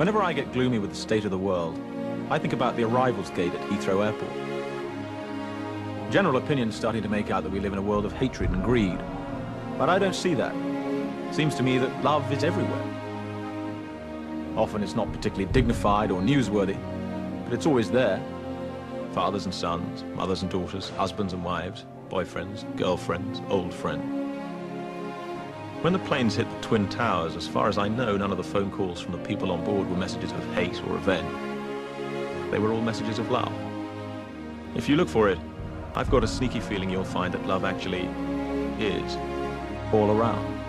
Whenever I get gloomy with the state of the world, I think about the arrivals gate at Heathrow Airport. General opinion's starting to make out that we live in a world of hatred and greed, but I don't see that. It seems to me that love is everywhere. Often it's not particularly dignified or newsworthy, but it's always there. Fathers and sons, mothers and daughters, husbands and wives, boyfriends, girlfriends, old friends. When the planes hit the Twin Towers, as far as I know, none of the phone calls from the people on board were messages of hate or revenge. They were all messages of love. If you look for it, I've got a sneaky feeling you'll find that love actually is all around.